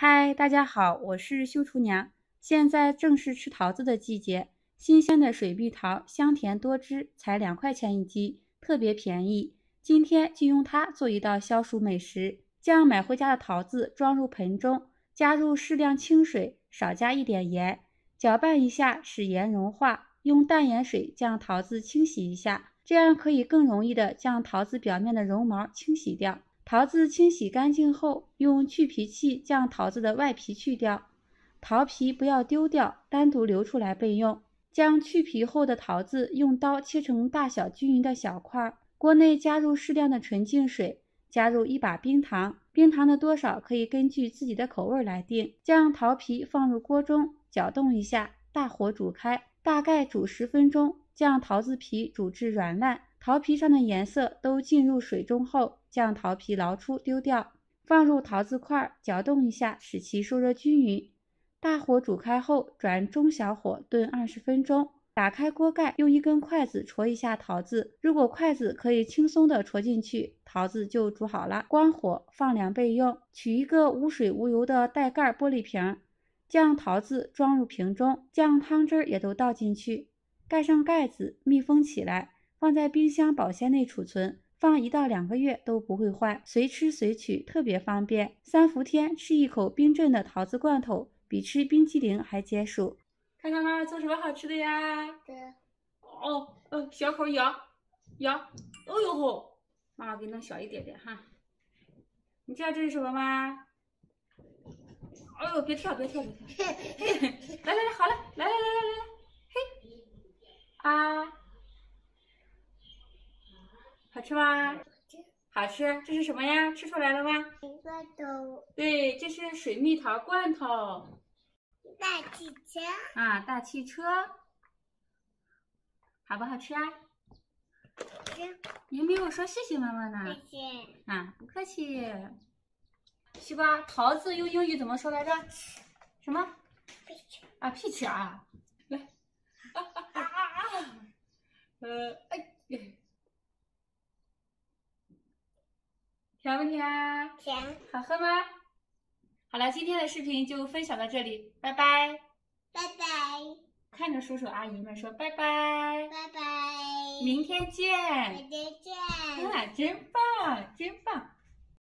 嗨，大家好，我是秀厨娘。现在正是吃桃子的季节，新鲜的水蜜桃香甜多汁，才2块钱一斤，特别便宜。今天就用它做一道消暑美食。将买回家的桃子装入盆中，加入适量清水，少加一点盐，搅拌一下，使盐融化。用淡盐水将桃子清洗一下，这样可以更容易地将桃子表面的绒毛清洗掉。 桃子清洗干净后，用去皮器将桃子的外皮去掉，桃皮不要丢掉，单独留出来备用。将去皮后的桃子用刀切成大小均匀的小块。锅内加入适量的纯净水，加入1把冰糖，冰糖的多少可以根据自己的口味来定。将桃皮放入锅中，搅动一下，大火煮开，大概煮10分钟，将桃子皮煮至软烂。 桃皮上的颜色都进入水中后，将桃皮捞出丢掉，放入桃子块，搅动一下，使其受热均匀。大火煮开后，转中小火炖20分钟。打开锅盖，用1根筷子戳一下桃子，如果筷子可以轻松地戳进去，桃子就煮好了。关火，放凉备用。取一个无水无油的带盖玻璃瓶，将桃子装入瓶中，将汤汁也都倒进去，盖上盖子，密封起来。 放在冰箱保鲜内储存，放1到2个月都不会坏，随吃随取，特别方便。3伏天吃一口冰镇的桃子罐头，比吃冰激凌还解暑。看看妈妈做什么好吃的呀？对。哦，小口咬，咬，哎呦吼！妈妈给你弄小一点点哈。你知道这是什么吗？哎呦，别跳，别跳，别跳！来来来，好了，来来来来来，嘿，啊。 好吃吗？好吃。这是什么呀？吃出来了吗？罐头。对，这是水蜜桃罐头。大汽车。啊，大汽车。好不好吃啊？好吃。你没有说谢谢妈妈呢。谢谢。啊，不客气。西瓜，桃子用英语怎么说来着？什么 ？peach。啊 ，peach 啊。来。哎。 甜不甜？甜，好喝吗？好了，今天的视频就分享到这里，拜拜，拜拜，看着叔叔阿姨们说拜拜，拜拜，明天见，明天见，啊，真棒，真棒。